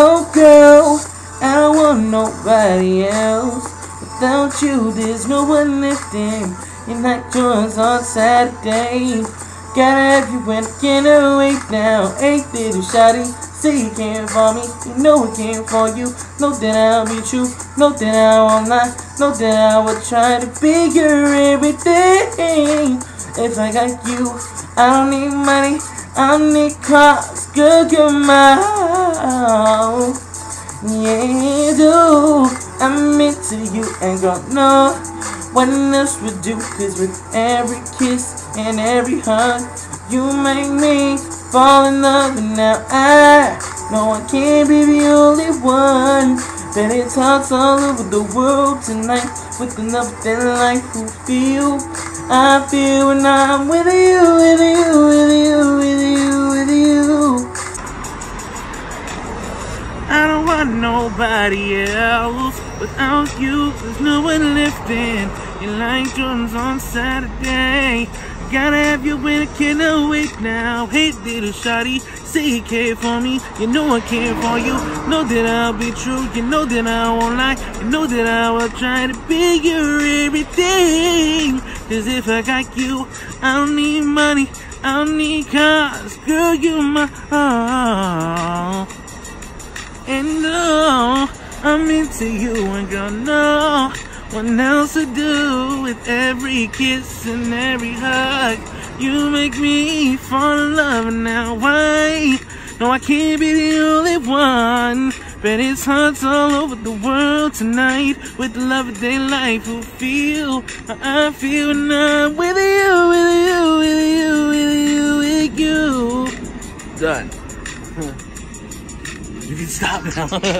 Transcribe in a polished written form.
Oh girl, I want nobody else. Without you, there's no one lifting. You're like yours on Saturday. Gotta have you when I can't wait now. Hey little shawty, say you can't for me. You know I can't for you. Know that I'll meet you. Know that I won't lie. Know that I will try to be your everything. If I got you, I don't need money. I don't need cars. Good goodbye. Oh, yeah, do I'm into you and God, no one else would do. Cause with every kiss and every hug, you make me fall in love. And now I know I can't be the only one. But it's hearts all over the world tonight with the love that life will feel. I feel when I'm with you, with you, with you, with you, with you. I don't want nobody else. Without you, there's no one lifting. You're like drums on Saturday. Gotta have you when I can't wait now. Hey little shawty, say you care for me. You know I care for you. Know that I'll be true. You know that I won't lie. You know that I will try to be your everything. Cause if I got you, I don't need money. I don't need cars. Girl, you're my all. And no, I'm into you and girl, no one else to do. With every kiss and every hug, you make me fall in love. Now why? No, I can't be the only one. But it's hearts all over the world tonight with the love of their life will feel. I feel when I'm with you, with you, with you, with you, with you. Done. You can stop now.